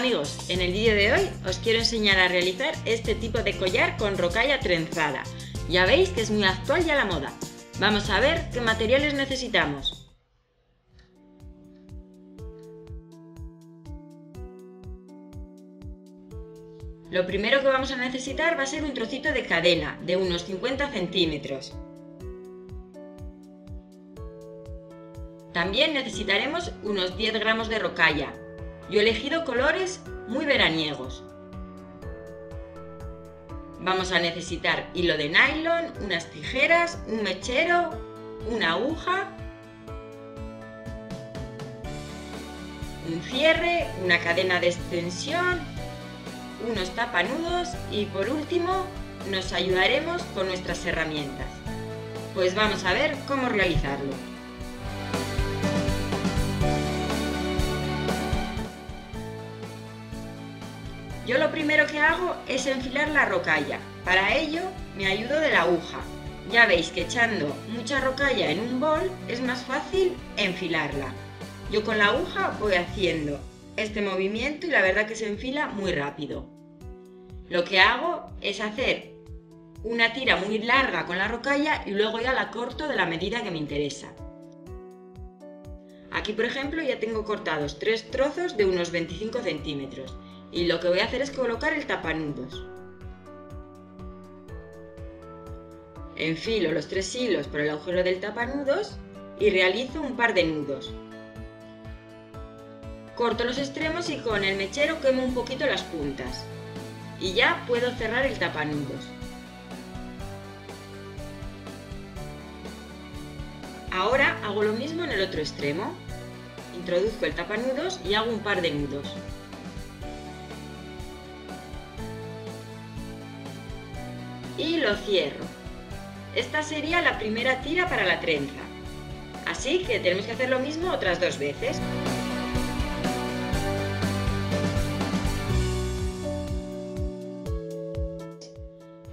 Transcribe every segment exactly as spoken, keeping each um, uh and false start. amigos, en el vídeo de hoy os quiero enseñar a realizar este tipo de collar con rocalla trenzada. Ya veis que es muy actual y a la moda. Vamos a ver qué materiales necesitamos. Lo primero que vamos a necesitar va a ser un trocito de cadena de unos cincuenta centímetros. También necesitaremos unos diez gramos de rocalla. Yo he elegido colores muy veraniegos. Vamos a necesitar hilo de nylon, unas tijeras, un mechero, una aguja, un cierre, una cadena de extensión, unos tapanudos y por último nos ayudaremos con nuestras herramientas. Pues vamos a ver cómo realizarlo. Yo lo primero que hago es enfilar la rocalla. Para ello me ayudo de la aguja. Ya veis que echando mucha rocalla en un bol es más fácil enfilarla. Yo con la aguja voy haciendo este movimiento y la verdad que se enfila muy rápido. Lo que hago es hacer una tira muy larga con la rocalla y luego ya la corto de la medida que me interesa. Aquí por ejemplo ya tengo cortados tres trozos de unos veinticinco centímetros. Y lo que voy a hacer es colocar el tapanudos. Enfilo los tres hilos por el agujero del tapanudos y realizo un par de nudos. Corto los extremos y con el mechero quemo un poquito las puntas. Y ya puedo cerrar el tapanudos. Ahora hago lo mismo en el otro extremo. Introduzco el tapanudos y hago un par de nudos. Y lo cierro. Esta sería la primera tira para la trenza, así que tenemos que hacer lo mismo otras dos veces.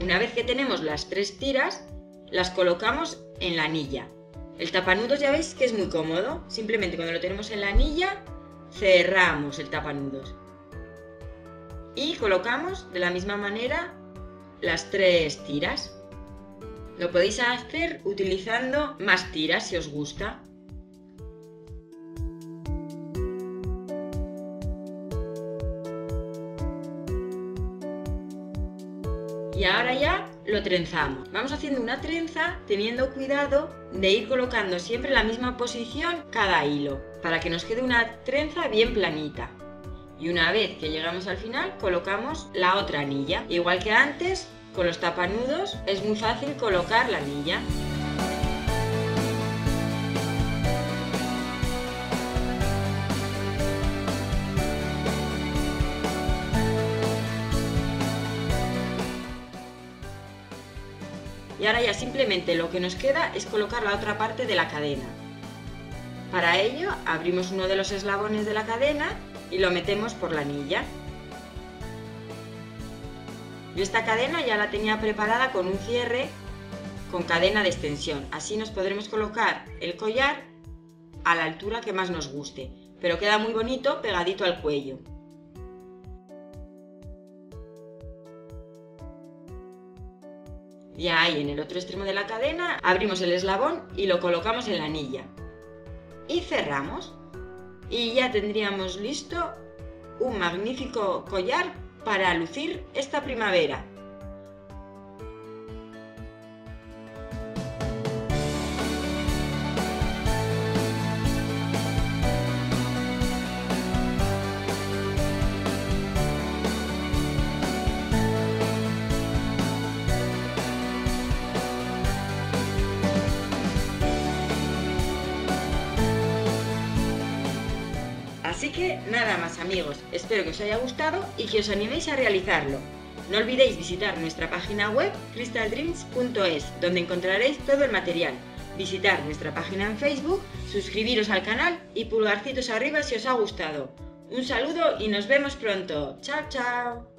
Una vez que tenemos las tres tiras, las colocamos en la anilla. El tapanudos ya veis que es muy cómodo, simplemente cuando lo tenemos en la anilla cerramos el tapanudos y colocamos de la misma manera las tres tiras. Lo podéis hacer utilizando más tiras si os gusta. Y ahora ya lo trenzamos. Vamos haciendo una trenza teniendo cuidado de ir colocando siempre en la misma posición cada hilo para que nos quede una trenza bien planita. Y una vez que llegamos al final, colocamos la otra anilla. Igual que antes, con los tapanudos es muy fácil colocar la anilla. Y ahora ya simplemente lo que nos queda es colocar la otra parte de la cadena. Para ello, abrimos uno de los eslabones de la cadena y lo metemos por la anilla. Yo esta cadena ya la tenía preparada con un cierre con cadena de extensión, así nos podremos colocar el collar a la altura que más nos guste, pero queda muy bonito pegadito al cuello. Y ahí en el otro extremo de la cadena abrimos el eslabón y lo colocamos en la anilla y cerramos. Y ya tendríamos listo un magnífico collar para lucir esta primavera. Así que nada más amigos, espero que os haya gustado y que os animéis a realizarlo. No olvidéis visitar nuestra página web crystal dreams punto es, donde encontraréis todo el material. Visitar nuestra página en Facebook, suscribiros al canal y pulgarcitos arriba si os ha gustado. Un saludo y nos vemos pronto. ¡Chao, chao!